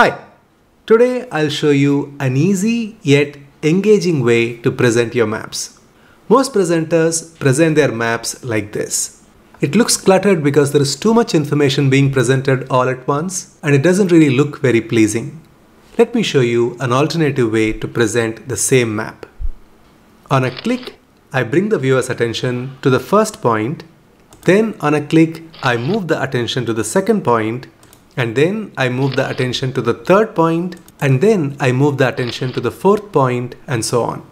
Hi, today I'll show you an easy yet engaging way to present your maps. Most presenters present their maps like this. It looks cluttered because there is too much information being presented all at once and it doesn't really look very pleasing. Let me show you an alternative way to present the same map. On a click, I bring the viewer's attention to the first point, then on a click, I move the attention to the second point, and then I move the attention to the third point, and then I move the attention to the fourth point, and so on.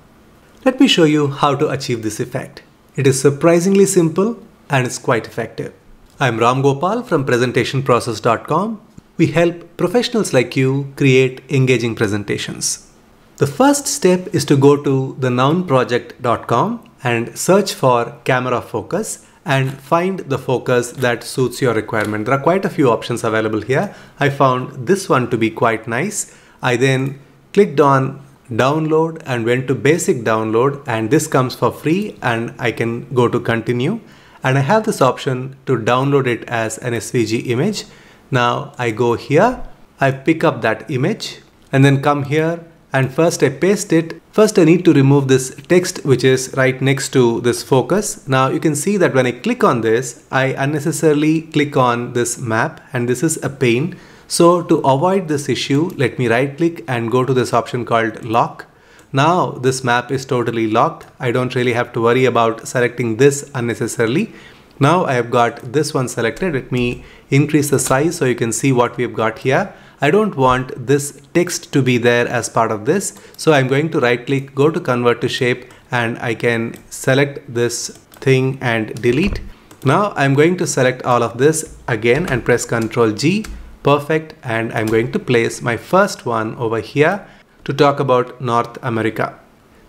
Let me show you how to achieve this effect. It is surprisingly simple and it's quite effective. I'm Ram Gopal from PresentationProcess.com. We help professionals like you create engaging presentations. The first step is to go to thenounproject.com and search for camera focus and find the focus that suits your requirement. There are quite a few options available here. I found this one to be quite nice. I then clicked on download and went to basic download, and this comes for free, and I can go to continue. And I have this option to download it as an SVG image. Now I go here, I pick up that image and then come here and first I paste it. First I need to remove this text which is right next to this focus. Now you can see that when I click on this, I unnecessarily click on this map and this is a pain. So to avoid this issue, let me right click and go to this option called lock. Now this map is totally locked. I don't really have to worry about selecting this unnecessarily. Now I have got this one selected. Let me increase the size so you can see what we've got here. I don't want this text to be there as part of this. So I'm going to right click, go to convert to shape, and I can select this thing and delete. Now I'm going to select all of this again and press Ctrl G. Perfect. And I'm going to place my first one over here to talk about North America.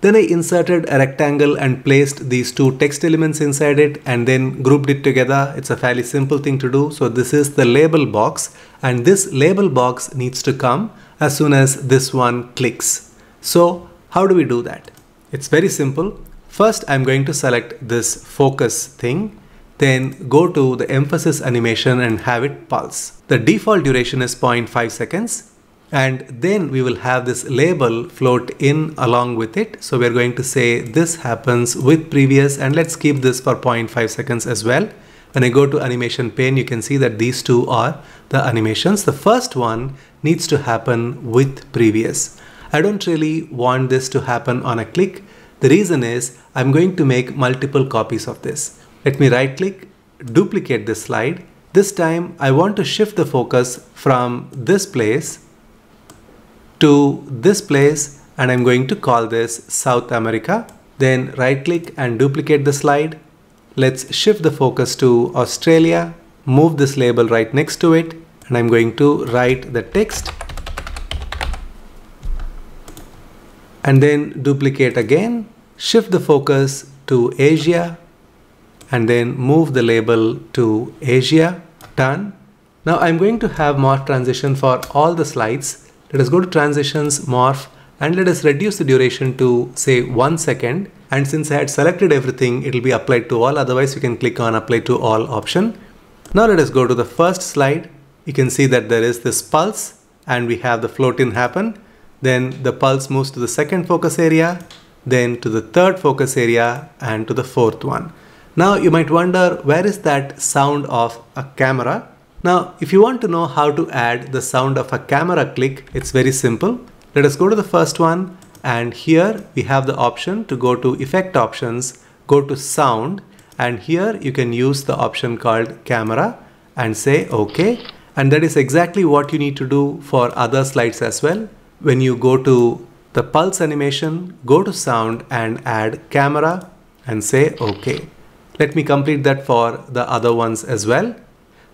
Then I inserted a rectangle and placed these two text elements inside it and then grouped it together. It's a fairly simple thing to do. So this is the label box, and this label box needs to come as soon as this one clicks. So how do we do that? It's very simple. First, I'm going to select this focus thing, then go to the emphasis animation and have it pulse. The default duration is 0.5 seconds. And then we will have this label float in along with it. So we're going to say this happens with previous, and let's keep this for 0.5 seconds as well. When I go to animation pane, you can see that these two are the animations. The first one needs to happen with previous. I don't really want this to happen on a click. The reason is I'm going to make multiple copies of this. Let me right click, duplicate this slide. This time I want to shift the focus from this place to this place, and I'm going to call this South America. Then right click and duplicate the slide. Let's shift the focus to Australia, move this label right next to it, and I'm going to write the text and then duplicate again, shift the focus to Asia and then move the label to Asia. Done. Now I'm going to have morph transition for all the slides. Let us go to transitions, morph, and let us reduce the duration to say 1 second. And since I had selected everything, it will be applied to all. Otherwise, you can click on apply to all option. Now let us go to the first slide. You can see that there is this pulse and we have the float in happen. Then the pulse moves to the second focus area, then to the third focus area and to the fourth one. Now you might wonder, where is that sound of a camera? Now, if you want to know how to add the sound of a camera click, it's very simple. Let us go to the first one, and here we have the option to go to effect options, go to sound, and here you can use the option called camera and say okay. And that is exactly what you need to do for other slides as well. When you go to the pulse animation, go to sound and add camera and say okay. Let me complete that for the other ones as well.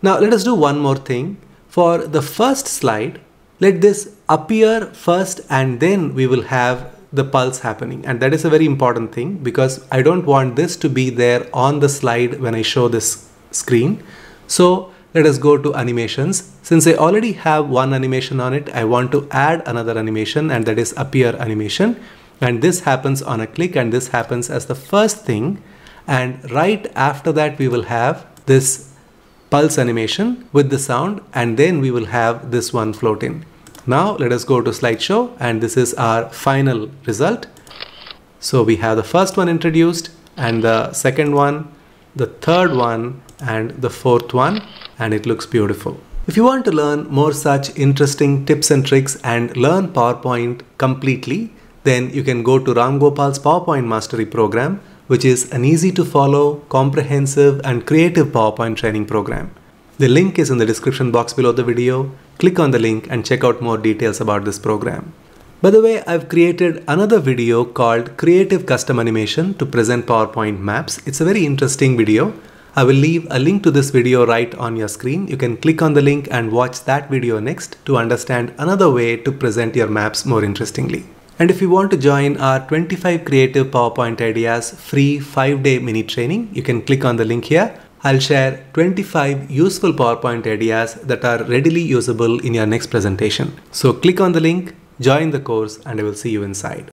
Now let us do one more thing. For the first slide, let this appear first and then we will have the pulse happening. And that is a very important thing because I don't want this to be there on the slide when I show this screen. So let us go to animations. Since I already have one animation on it, I want to add another animation, and that is appear animation. And this happens on a click, and this happens as the first thing. And right after that, we will have this pulse animation with the sound, and then we will have this one float in. Now let us go to slideshow, and this is our final result. So we have the first one introduced, and the second one, the third one, and the fourth one, and it looks beautiful. If you want to learn more such interesting tips and tricks and learn PowerPoint completely, then you can go to Ram Gopal's PowerPoint Mastery program, which is an easy to follow, comprehensive and creative PowerPoint training program. The link is in the description box below the video. Click on the link and check out more details about this program. By the way, I've created another video called Creative Custom Animation to Present PowerPoint Maps. It's a very interesting video. I will leave a link to this video right on your screen. You can click on the link and watch that video next to understand another way to present your maps more interestingly. And if you want to join our 25 Creative PowerPoint Ideas free 5-day mini training, you can click on the link here. I'll share 25 useful PowerPoint ideas that are readily usable in your next presentation. So click on the link, join the course, and I will see you inside.